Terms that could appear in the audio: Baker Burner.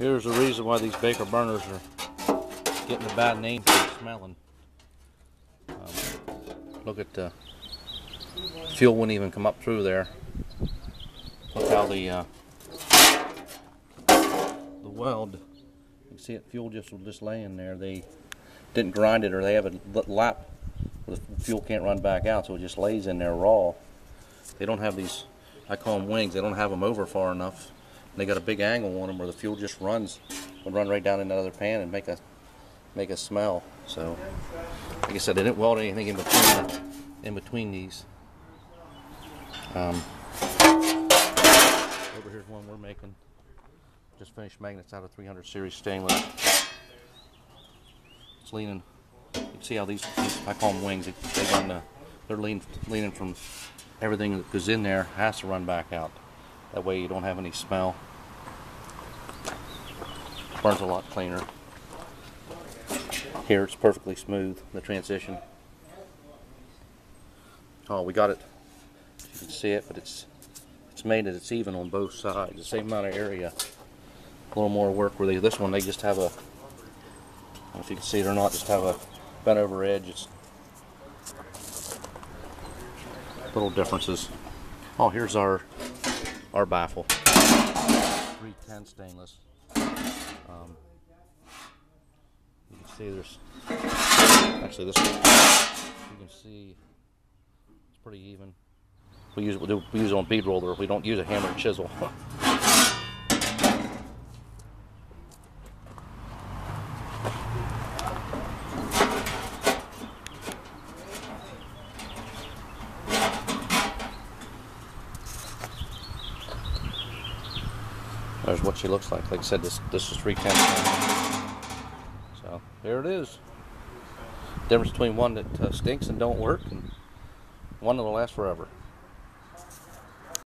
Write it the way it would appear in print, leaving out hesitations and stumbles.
Here's the reason why these Baker burners are getting a bad name for smelling. Look at the fuel wouldn't even come up through there. Look how the weld, you can see it, fuel just was just laying there. They didn't grind it, or they have a lap where the fuel can't run back out, so it just lays in there raw. They don't have these, I call them wings, they don't have them over far enough. They got a big angle on them where the fuel just would run right down in that other pan and make a smell. So like I said, they didn't weld anything in between these. Over here's one we're making. Just finished magnets out of 300 series stainless. It's leaning. You can see how these I call them wings. They're leaning from everything that goes in there has to run back out. That way you don't have any smell. Burns a lot cleaner. Here it's perfectly smooth, the transition. Oh, we got it. You can see it, but it's made that it's even on both sides. The same amount of area. A little more work where this one they just have a, I don't know if you can see it or not, just have a bent over edge. It's little differences. Oh, here's our baffle. 310 stainless. You can see there's actually this one, you can see it's pretty even. We use it on bead roller. We don't use a hammer and chisel. There's what she looks like. Like I said, this is 310. So there it is. Difference between one that stinks and don't work, and one that'll last forever.